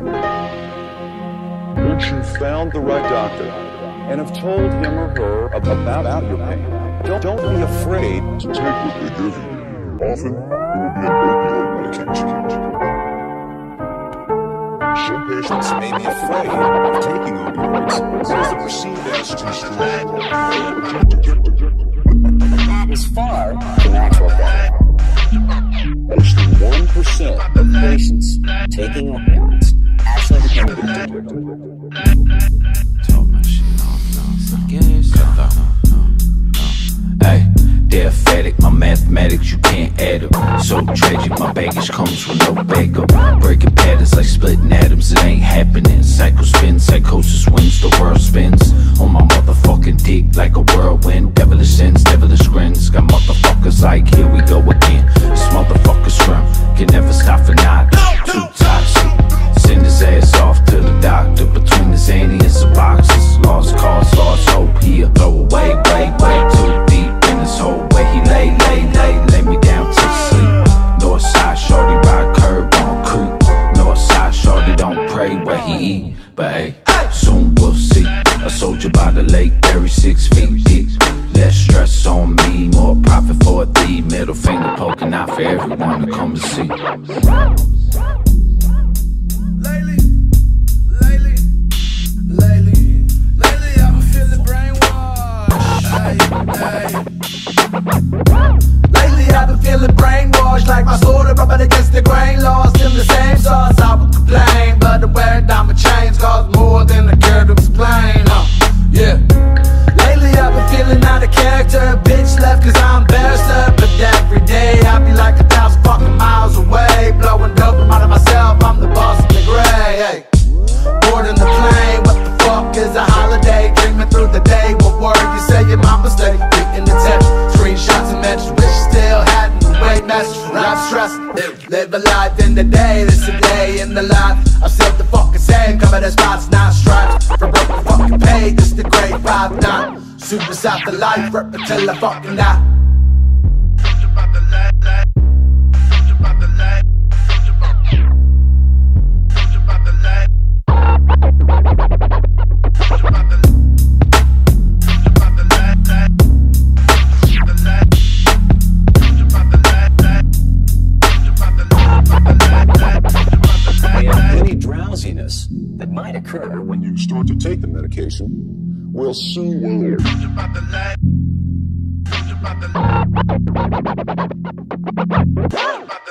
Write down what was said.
You found the right doctor and have told him or her about your pain. Don't be afraid to take what they give you. Often, it will be an opioid medication. Some patients may be afraid of taking opioids because they're perceived as too strong. That is far from actual fact. Less than 1% of patients taking opioids actually become addicted. Told my shit off, no. Hey, they're emphatic, my mathematics, you can't add them. So tragic, my baggage comes with no backup. Breaking patterns like splitting atoms, it ain't happening. Cycle spins, psychosis wins, the world spins. On my motherfucking dick like a whirlwind. Devilish sins, devilish grins. Got motherfuckers like, here we go again. This motherfucker's strength can never stop for not too toxic. Send his ass off to the doctor between the Xanny and some boxes. Lost cause, lost hope, he'll throw away, way too deep in this whole way. He lay me down to sleep. Northside shorty by curb on creep. Northside shorty don't pray where he eat. But hey, soon we'll see a soldier by the lake, 36 feet deep. Less stress on me, more profit for a thief. Middle finger poking out for everyone to come to see. Lately I've been feeling brainwashed. Lately I've been feeling brainwashed, like my soda rubbing against the grain. Lost in the same sauce, I would complain, but the way that my chains cost more than I care to explain. Yeah. Lately I've been feeling out of character, bitch left 'cause I'm embarrassed her. But every day I be like 1,000 fucking miles away, blowing dope out of myself. I'm the boss in the gray. Hey. Bored in the plane. Is a holiday, dreaming through the day. What word you say your mama's day? Reading the text, screenshots and messages, wish you still hadn't away message. I'm stressed, live a life in the day. This a day in the life, I'm still the fucking same. Cover the spots, not stripes. From broke the fucking page, this the grade 5-9. Suicide the life, rip until I fucking die. That might occur when you start to take the medication will soon end.